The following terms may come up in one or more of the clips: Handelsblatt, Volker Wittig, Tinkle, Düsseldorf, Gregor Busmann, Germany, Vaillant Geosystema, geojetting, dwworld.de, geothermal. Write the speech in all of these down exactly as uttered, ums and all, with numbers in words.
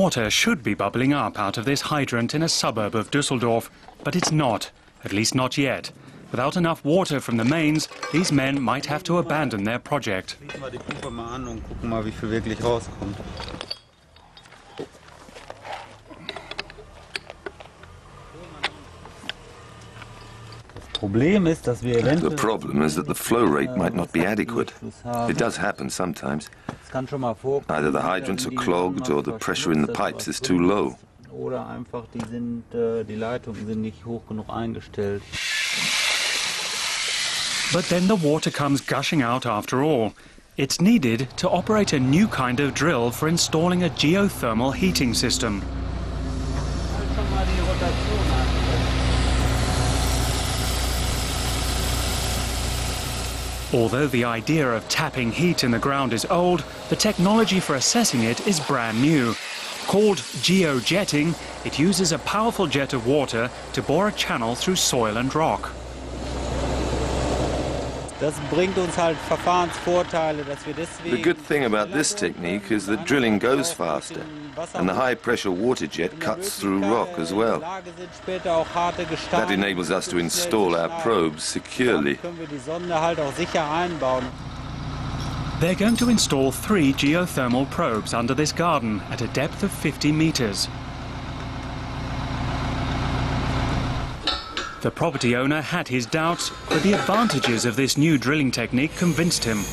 Water should be bubbling up out of this hydrant in a suburb of Düsseldorf, but it's not, at least not yet. Without enough water from the mains, these men might have to abandon their project. The problem is that the flow rate might not be adequate. It does happen sometimes. Either the hydrants are clogged or the pressure in the pipes is too low. But then the water comes gushing out after all. It's needed to operate a new kind of drill for installing a geothermal heating system. Although the idea of tapping heat in the ground is old, the technology for assessing it is brand new. Called geojetting, it uses a powerful jet of water to bore a channel through soil and rock. The good thing about this technique is that drilling goes faster, and the high-pressure water jet cuts through rock as well. That enables us to install our probes securely. They're going to install three geothermal probes under this garden at a depth of fifty meters. The property owner had his doubts, but the advantages of this new drilling technique convinced him.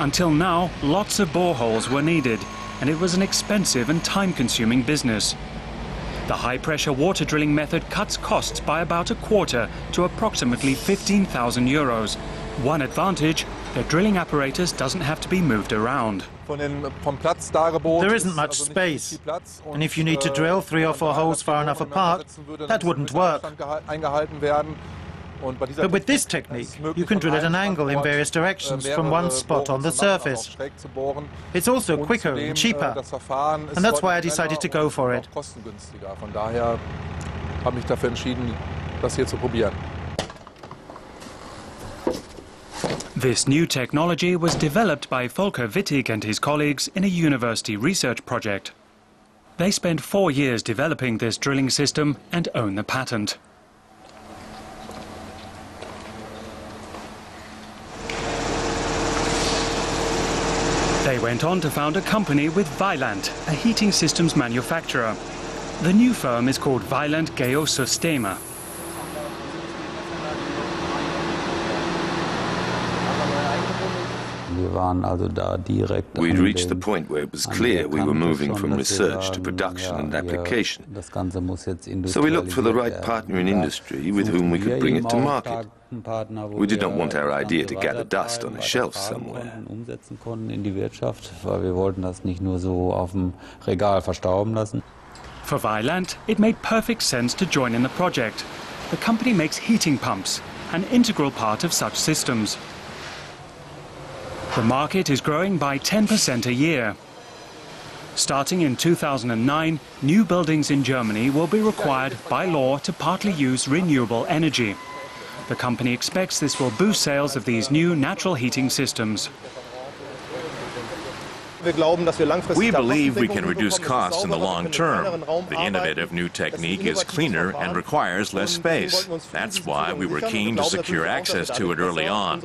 Until now, lots of boreholes were needed, and it was an expensive and time-consuming business. The high-pressure water drilling method cuts costs by about a quarter to approximately fifteen thousand euros. One advantage, the drilling apparatus doesn't have to be moved around. There isn't much space, and if you need to drill three or four holes far enough apart, that wouldn't work. But with this technique, you can drill at an angle in various directions from one spot on the surface. It's also quicker and cheaper, and that's why I decided to go for it. This new technology was developed by Volker Wittig and his colleagues in a university research project. They spent four years developing this drilling system and own the patent. They went on to found a company with Vaillant, a heating systems manufacturer. The new firm is called Vaillant Geosystema. We'd reached the point where it was clear we were moving from research to production and application. So we looked for the right partner in industry with whom we could bring it to market. We did not want our idea to gather dust on a shelf somewhere. For Vaillant, it made perfect sense to join in the project. The company makes heating pumps, an integral part of such systems. The market is growing by ten percent a year. Starting in two thousand nine, new buildings in Germany will be required by law to partly use renewable energy. The company expects this will boost sales of these new natural heating systems. We believe we can reduce costs in the long term. The innovative new technique is cleaner and requires less space. That's why we were keen to secure access to it early on.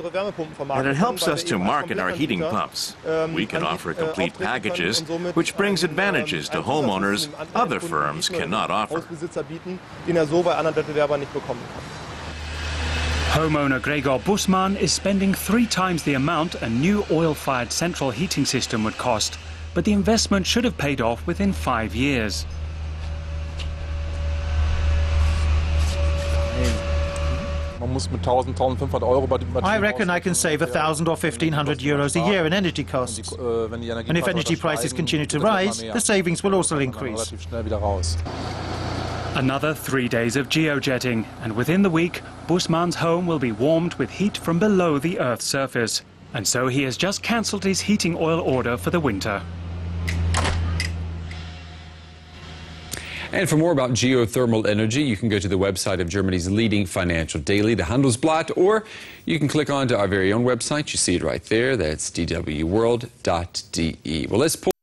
And it helps us to market our heating pumps. We can offer complete packages, which brings advantages to homeowners other firms cannot offer. Homeowner Gregor Busmann is spending three times the amount a new oil-fired central heating system would cost, but the investment should have paid off within five years. I reckon I can save one thousand or fifteen hundred euros a year in energy costs. And if energy prices continue to rise, the savings will also increase. Another three days of geojetting, and within the week, Busmann's home will be warmed with heat from below the Earth's surface. And so he has just cancelled his heating oil order for the winter. And for more about geothermal energy, you can go to the website of Germany's leading financial daily, the Handelsblatt, or you can click on to our very own website. You see it right there. That's d w world dot d e. Well, let's